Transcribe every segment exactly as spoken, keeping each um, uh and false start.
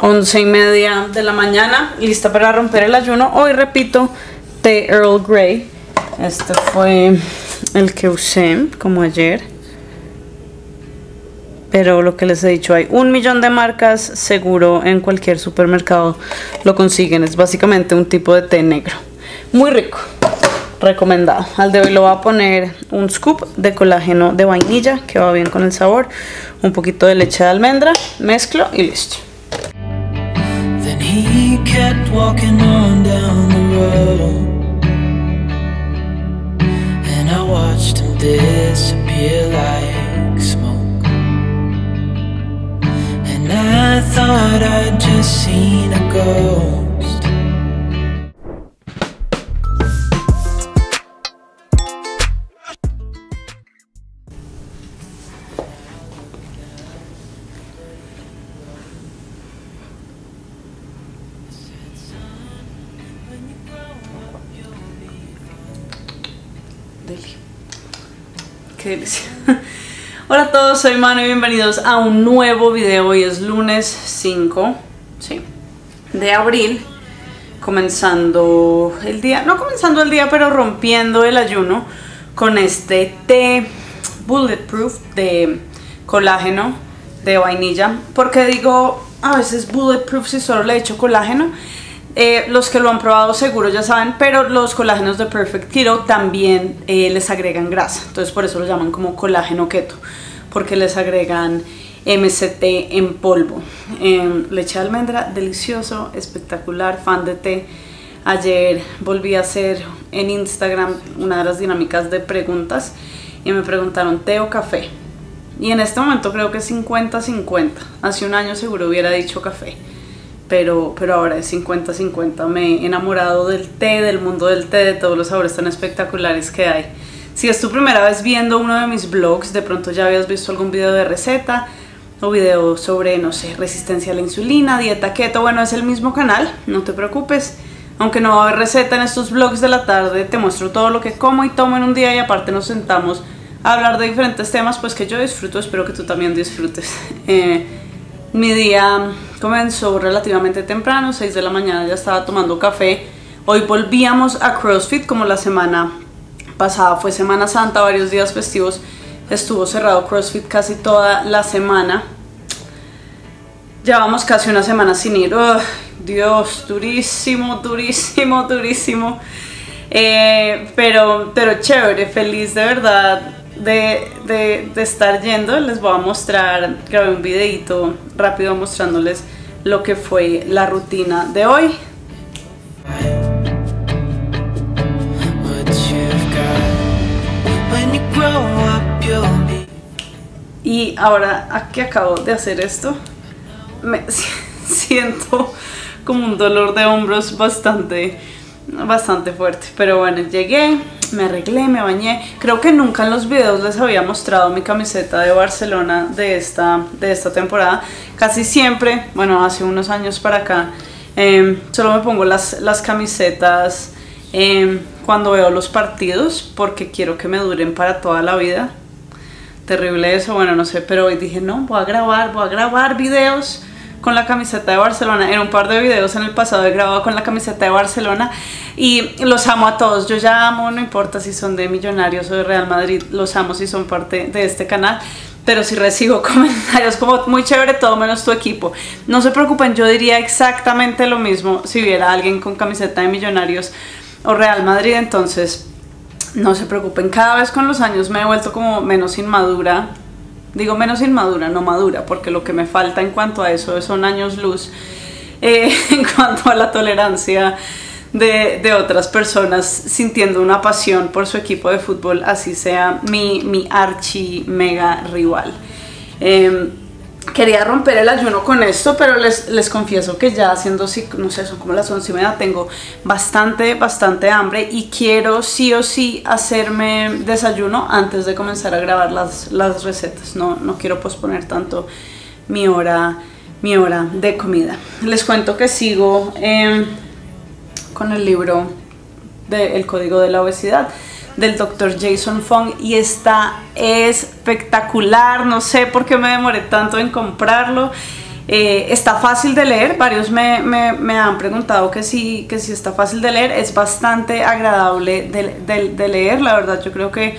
once y media de la mañana, lista para romper el ayuno. Hoy repito, té Earl Grey. Este fue el que usé como ayer, pero lo que les he dicho, hay un millón de marcas, seguro en cualquier supermercado lo consiguen. Es básicamente un tipo de té negro, muy rico, recomendado. Al de hoy lo voy a poner un scoop de colágeno de vainilla, que va bien con el sabor, un poquito de leche de almendra, mezclo y listo. Then he kept walking on down the road, and I watched him disappear like smoke, and I thought I'd just seen a ghost. Qué delicia. Hola a todos, soy Manu y bienvenidos a un nuevo video. Hoy es lunes cinco, ¿sí?, de abril, comenzando el día, no comenzando el día, pero rompiendo el ayuno con este té Bulletproof de colágeno de vainilla. Porque digo a veces Bulletproof si solo le echo colágeno. Eh, los que lo han probado seguro ya saben, pero los colágenos de Perfect Keto también eh, les agregan grasa, entonces por eso lo llaman como colágeno keto, porque les agregan M C T en polvo. Eh, leche de almendra, delicioso, espectacular, fan de té. Ayer volví a hacer en Instagram una de las dinámicas de preguntas y me preguntaron té o café, y en este momento creo que es cincuenta cincuenta, hace un año seguro hubiera dicho café. Pero, pero ahora es cincuenta cincuenta, me he enamorado del té, del mundo del té, de todos los sabores tan espectaculares que hay. Si es tu primera vez viendo uno de mis vlogs, de pronto ya habías visto algún video de receta o video sobre, no sé, resistencia a la insulina, dieta keto, bueno, es el mismo canal, no te preocupes. Aunque no va a haber receta en estos vlogs de la tarde, te muestro todo lo que como y tomo en un día y aparte nos sentamos a hablar de diferentes temas pues que yo disfruto, espero que tú también disfrutes. Eh, Mi día comenzó relativamente temprano, seis de la mañana ya estaba tomando café. Hoy volvíamos a CrossFit, como la semana pasada fue Semana Santa, varios días festivos, estuvo cerrado CrossFit casi toda la semana. Llevamos casi una semana sin ir. Ugh, Dios, durísimo, durísimo, durísimo. Eh, pero, pero chévere, feliz de verdad. De, de, de estar yendo. Les voy a mostrar, grabé un videito rápido mostrándoles lo que fue la rutina de hoy. Y ahora aquí acabo de hacer esto, me siento como un dolor de hombros bastante, bastante fuerte, pero bueno, llegué, me arreglé, me bañé. Creo que nunca en los videos les había mostrado mi camiseta de Barcelona de esta, de esta temporada. Casi siempre, bueno, hace unos años para acá, eh, solo me pongo las, las camisetas eh, cuando veo los partidos, porque quiero que me duren para toda la vida. Terrible eso, bueno, no sé, pero hoy dije no, voy a grabar, voy a grabar videos con la camiseta de Barcelona. En un par de videos en el pasado he grabado con la camiseta de Barcelona y los amo a todos. Yo ya amo, no importa si son de Millonarios o de Real Madrid, los amo si son parte de este canal. Pero si recibo comentarios como muy chévere todo menos tu equipo, no se preocupen, yo diría exactamente lo mismo si viera a alguien con camiseta de Millonarios o Real Madrid. Entonces no se preocupen, cada vez con los años me he vuelto como menos inmadura. Digo menos inmadura, no madura, porque lo que me falta en cuanto a eso son años luz, eh, en cuanto a la tolerancia de, de otras personas sintiendo una pasión por su equipo de fútbol, así sea mi, mi archi mega rival. Eh, quería romper el ayuno con esto, pero les, les confieso que ya haciendo, no sé, son como las once y media, tengo bastante, bastante hambre y quiero sí o sí hacerme desayuno antes de comenzar a grabar las, las recetas. No, no quiero posponer tanto mi hora, mi hora de comida. Les cuento que sigo eh, con el libro del Código de la Obesidad del doctor Jason Fong y está espectacular, no sé por qué me demoré tanto en comprarlo. Eh, está fácil de leer, varios me, me, me han preguntado que sí, que sí está fácil de leer, es bastante agradable de, de, de leer, la verdad yo creo que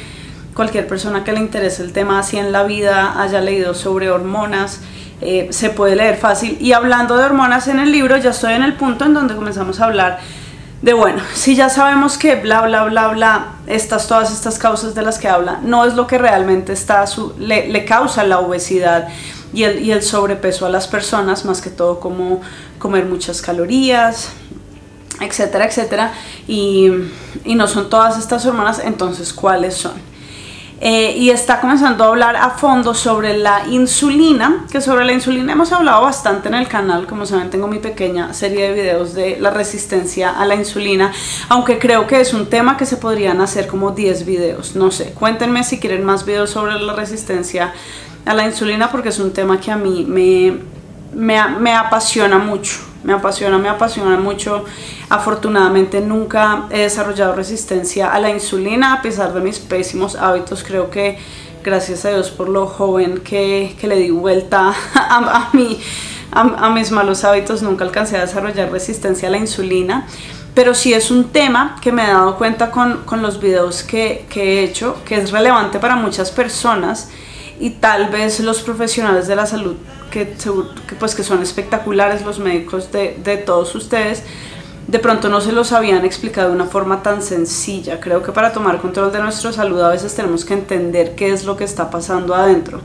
cualquier persona que le interese el tema así en la vida haya leído sobre hormonas, eh, se puede leer fácil. Y hablando de hormonas en el libro, ya estoy en el punto en donde comenzamos a hablar de, bueno, si ya sabemos que bla bla bla bla, estas, todas estas causas de las que habla, no es lo que realmente está su, le, le causa la obesidad y el, y el sobrepeso a las personas, más que todo como comer muchas calorías, etcétera, etcétera, y, y no son todas estas hormonas, entonces ¿cuáles son? Eh, y está comenzando a hablar a fondo sobre la insulina, que sobre la insulina hemos hablado bastante en el canal, como saben tengo mi pequeña serie de videos de la resistencia a la insulina, aunque creo que es un tema que se podrían hacer como diez videos, no sé, cuéntenme si quieren más videos sobre la resistencia a la insulina porque es un tema que a mí me, me, me apasiona mucho, me apasiona, me apasiona mucho. Afortunadamente nunca he desarrollado resistencia a la insulina a pesar de mis pésimos hábitos, creo que gracias a Dios por lo joven que, que le di vuelta a, a, mi, a, a mis malos hábitos, nunca alcancé a desarrollar resistencia a la insulina. Pero sí es un tema que me he dado cuenta con, con los videos que, que he hecho, que es relevante para muchas personas. Y tal vez los profesionales de la salud, que, que, pues, que son espectaculares, los médicos de, de todos ustedes, de pronto no se los habían explicado de una forma tan sencilla. Creo que para tomar control de nuestra salud a veces tenemos que entender qué es lo que está pasando adentro.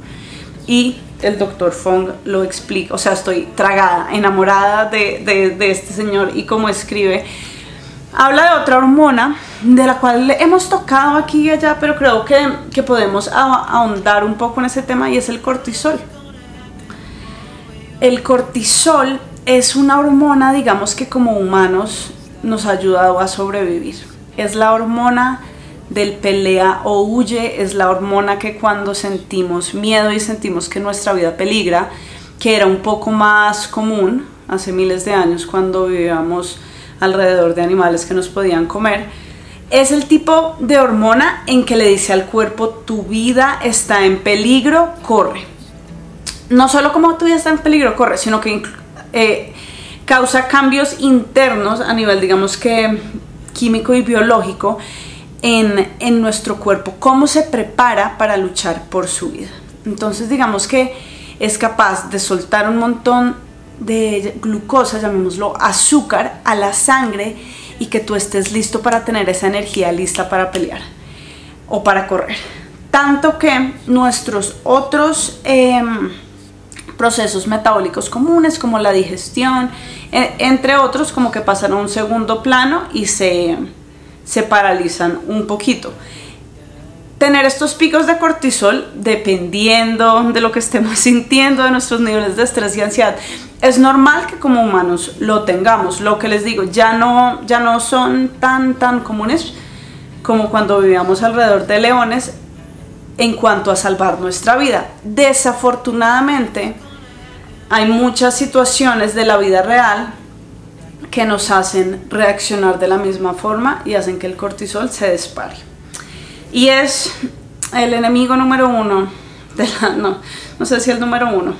Y el doctor Fong lo explica, o sea, estoy tragada, enamorada de, de, de este señor y cómo escribe. Habla de otra hormona de la cual hemos tocado aquí y allá, pero creo que, que podemos ahondar un poco en ese tema, y es el cortisol. El cortisol es una hormona, digamos que como humanos nos ha ayudado a sobrevivir. Es la hormona del pelea o huye, es la hormona que cuando sentimos miedo y sentimos que nuestra vida peligra, que era un poco más común hace miles de años cuando vivíamos alrededor de animales que nos podían comer, es el tipo de hormona en que le dice al cuerpo tu vida está en peligro, corre. No solo como tu vida está en peligro, corre, sino que eh, causa cambios internos a nivel, digamos que químico y biológico en, en nuestro cuerpo, cómo se prepara para luchar por su vida. Entonces digamos que es capaz de soltar un montón de glucosa, llamémoslo azúcar, a la sangre y que tú estés listo para tener esa energía lista para pelear o para correr. Tanto que nuestros otros eh, procesos metabólicos comunes como la digestión, eh, entre otros, como que pasan a un segundo plano y se, se paralizan un poquito. Tener estos picos de cortisol, dependiendo de lo que estemos sintiendo, de nuestros niveles de estrés y ansiedad, es normal que como humanos lo tengamos. Lo que les digo, ya no, ya no son tan, tan comunes como cuando vivíamos alrededor de leones en cuanto a salvar nuestra vida. Desafortunadamente, hay muchas situaciones de la vida real que nos hacen reaccionar de la misma forma y hacen que el cortisol se dispare. Y es el enemigo número uno, de la, no, no sé si el número uno,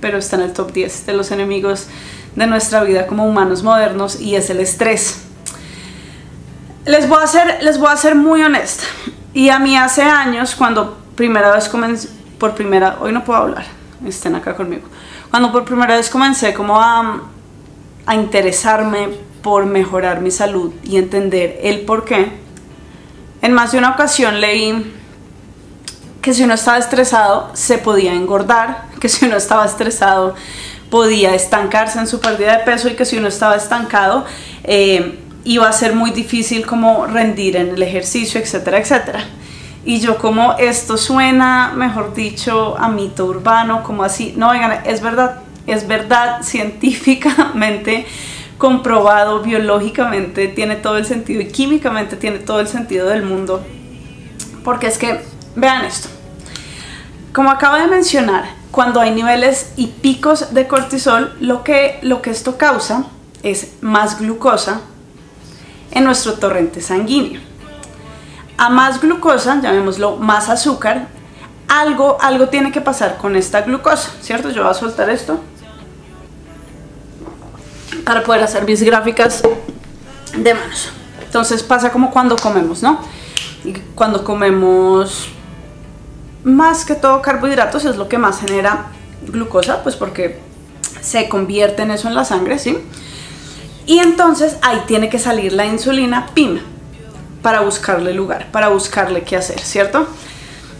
pero está en el top diez de los enemigos de nuestra vida como humanos modernos, y es el estrés. Les voy a ser, les voy a ser muy honesta, y a mí hace años, cuando primera vez comencé, por primera, hoy no puedo hablar, estén acá conmigo, cuando por primera vez comencé como a, a interesarme por mejorar mi salud y entender el porqué, en más de una ocasión leí que si uno estaba estresado se podía engordar, que si uno estaba estresado podía estancarse en su pérdida de peso, y que si uno estaba estancado eh, iba a ser muy difícil como rendir en el ejercicio, etcétera, etcétera. Y yo, como esto suena, mejor dicho, a mito urbano, como así, no, oigan, es verdad, es verdad científicamente comprobado, biológicamente tiene todo el sentido y químicamente tiene todo el sentido del mundo, porque es que, vean esto, como acabo de mencionar, cuando hay niveles y picos de cortisol, lo que, lo que esto causa es más glucosa en nuestro torrente sanguíneo. A más glucosa, llamémoslo más azúcar, algo, algo tiene que pasar con esta glucosa, ¿cierto? Yo voy a soltar esto para poder hacer mis gráficas de manos. Entonces pasa como cuando comemos, ¿no? Y cuando comemos más que todo carbohidratos es lo que más genera glucosa, pues porque se convierte en eso en la sangre, ¿sí? Y entonces ahí tiene que salir la insulina pima para buscarle lugar, para buscarle qué hacer, ¿cierto?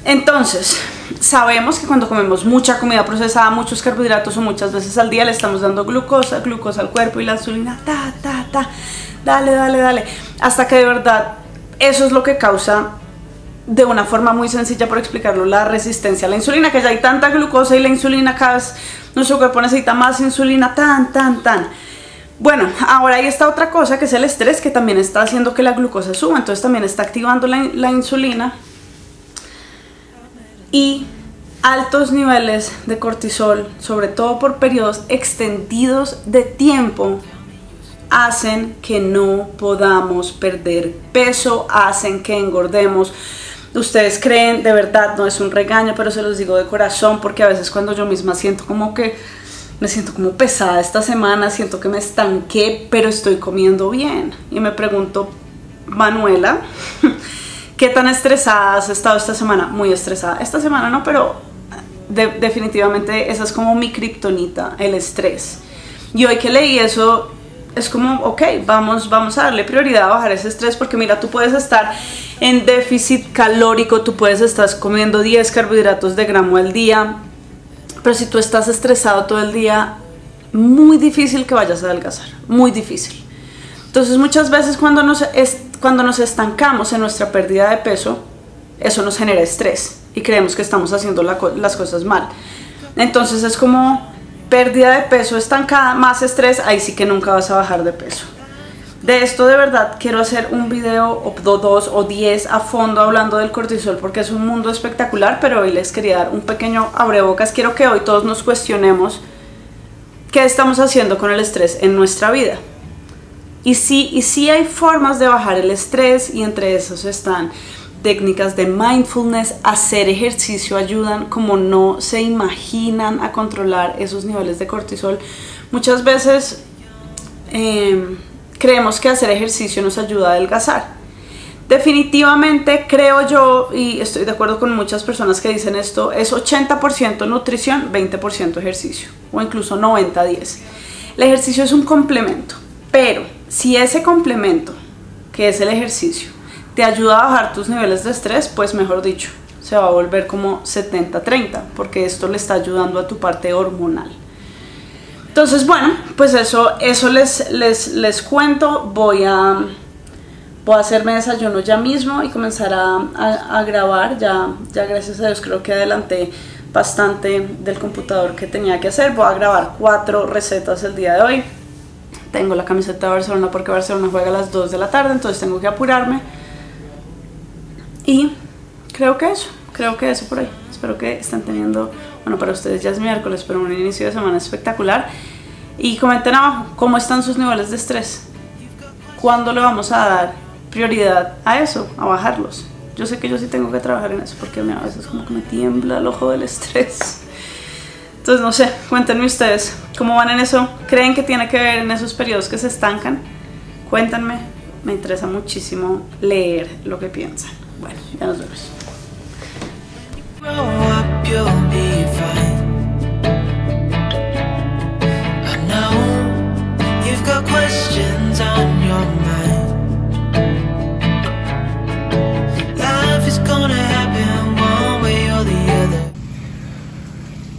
Entonces, sabemos que cuando comemos mucha comida procesada, muchos carbohidratos o muchas veces al día, le estamos dando glucosa, glucosa al cuerpo y la insulina, ta, ta, ta, dale, dale, dale, hasta que de verdad eso es lo que causa, de una forma muy sencilla por explicarlo, la resistencia a la insulina, que ya hay tanta glucosa y la insulina cada vez, nuestro cuerpo necesita más insulina, tan, tan, tan. Bueno, ahora hay esta otra cosa que es el estrés, que también está haciendo que la glucosa suba, entonces también está activando la, la insulina. Y altos niveles de cortisol, sobre todo por periodos extendidos de tiempo, hacen que no podamos perder peso, hacen que engordemos. Ustedes creen, de verdad, no es un regaño, pero se los digo de corazón, porque a veces cuando yo misma siento como que me siento como pesada esta semana, siento que me estanqué, pero estoy comiendo bien. Y me pregunto, Manuela, ¿qué tan estresada has estado esta semana? Muy estresada. Esta semana no, pero de, definitivamente esa es como mi kriptonita, el estrés. Y hoy que leí eso, es como, ok, vamos, vamos a darle prioridad a bajar ese estrés, porque mira, tú puedes estar en déficit calórico, tú puedes estar comiendo diez carbohidratos de gramo al día, pero si tú estás estresado todo el día, muy difícil que vayas a adelgazar, muy difícil. Entonces muchas veces cuando nos estresamos, cuando nos estancamos en nuestra pérdida de peso, eso nos genera estrés y creemos que estamos haciendo la co- las cosas mal. Entonces es como pérdida de peso estancada más estrés, ahí sí que nunca vas a bajar de peso. De esto de verdad quiero hacer un video o dos o diez a fondo hablando del cortisol, porque es un mundo espectacular, pero hoy les quería dar un pequeño abrebocas. Quiero que hoy todos nos cuestionemos qué estamos haciendo con el estrés en nuestra vida. Y sí, y sí hay formas de bajar el estrés, y entre esos están técnicas de mindfulness, hacer ejercicio ayudan como no se imaginan a controlar esos niveles de cortisol. Muchas veces eh, creemos que hacer ejercicio nos ayuda a adelgazar. Definitivamente creo yo, y estoy de acuerdo con muchas personas que dicen esto, es ochenta por ciento nutrición, veinte por ciento ejercicio, o incluso noventa diez. El ejercicio es un complemento, pero si ese complemento, que es el ejercicio, te ayuda a bajar tus niveles de estrés, pues mejor dicho, se va a volver como setenta treinta, porque esto le está ayudando a tu parte hormonal. Entonces, bueno, pues eso, eso les, les, les cuento. Voy a, voy a hacerme desayuno ya mismo y comenzar a, a, a grabar. Ya, ya gracias a Dios creo que adelanté bastante del computador que tenía que hacer. Voy a grabar cuatro recetas el día de hoy. Tengo la camiseta de Barcelona porque Barcelona juega a las dos de la tarde, entonces tengo que apurarme. Y creo que eso, creo que eso por ahí. Espero que estén teniendo, bueno, para ustedes ya es miércoles, pero un inicio de semana espectacular. Y comenten abajo cómo están sus niveles de estrés. ¿Cuándo le vamos a dar prioridad a eso, a bajarlos? Yo sé que yo sí tengo que trabajar en eso, porque a veces como que me tiembla el ojo del estrés. Entonces no sé, cuéntenme ustedes cómo van en eso, creen que tiene que ver en esos periodos que se estancan, cuéntenme, me interesa muchísimo leer lo que piensan. Bueno, ya nos vemos.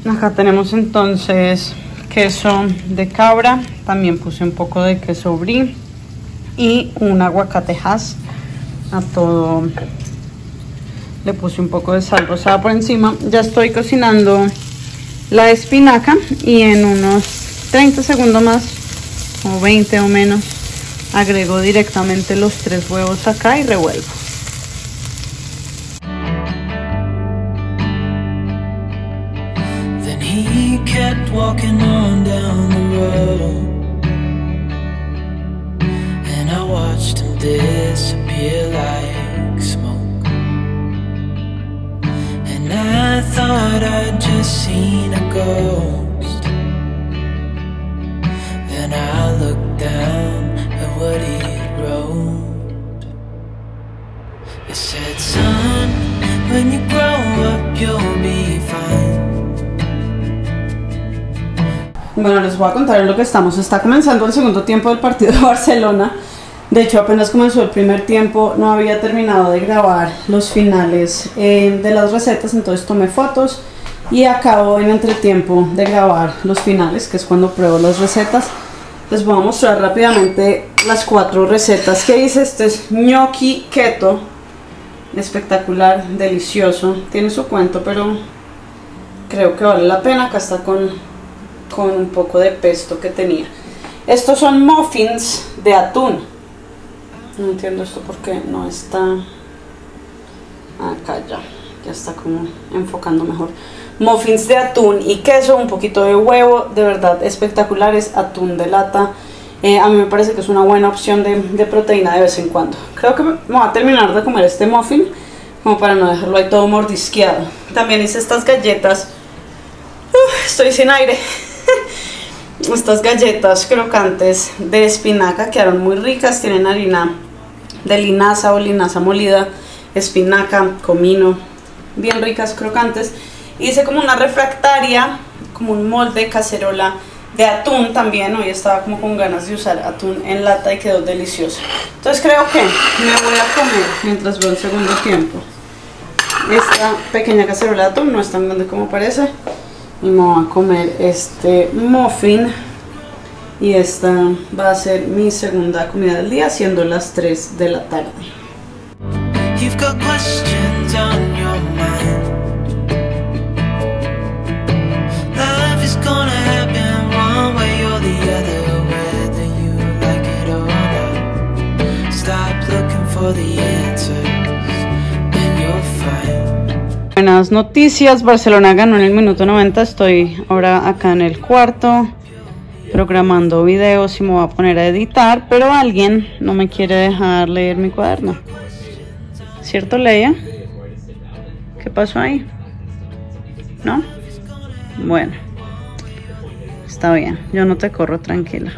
Acá tenemos entonces queso de cabra, también puse un poco de queso brie y un aguacate Hass. A todo le puse un poco de sal rosada por encima. Ya estoy cocinando la espinaca y en unos treinta segundos más, o veinte o menos, agrego directamente los tres huevos acá y revuelvo. Walking on down the road, and I watched him disappear like smoke, and I thought I'd just seen a ghost. and I looked down at what he had wrote. It said, son, when you grow up you'll be fine. Bueno, les voy a contar en lo que estamos. Está comenzando el segundo tiempo del partido de Barcelona. De hecho, apenas comenzó el primer tiempo, no había terminado de grabar los finales eh, de las recetas, entonces tomé fotos y acabo en entretiempo de grabar los finales, que es cuando pruebo las recetas. Les voy a mostrar rápidamente las cuatro recetas que hice. Este es gnocchi keto, espectacular, delicioso, tiene su cuento, pero creo que vale la pena. Acá está con, con un poco de pesto que tenía. Estos son muffins de atún. No entiendo esto porque no está acá, ya, ya está como enfocando mejor. Muffins de atún y queso, un poquito de huevo, de verdad espectaculares. Atún de lata, eh, a mí me parece que es una buena opción de, de proteína de vez en cuando. Creo que me voy a terminar de comer este muffin como para no dejarlo ahí todo mordisqueado. También hice estas galletas, uh, estoy sin aire. Estas galletas crocantes de espinaca quedaron muy ricas, tienen harina de linaza o linaza molida, espinaca, comino, bien ricas, crocantes. Hice como una refractaria, como un molde, cacerola de atún también. Hoy estaba como con ganas de usar atún en lata y quedó deliciosa. Entonces creo que me voy a comer, mientras veo el segundo tiempo, esta pequeña cacerola de atún. No es tan grande como parece. Y me voy a comer este muffin. Y esta va a ser mi segunda comida del día, siendo las tres de la tarde. Buenas noticias, Barcelona ganó en el minuto noventa, estoy ahora acá en el cuarto programando videos y me voy a poner a editar, pero alguien no me quiere dejar leer mi cuaderno. ¿Cierto, Leia? ¿Qué pasó ahí? ¿No? Bueno, está bien, yo no te corro, tranquila.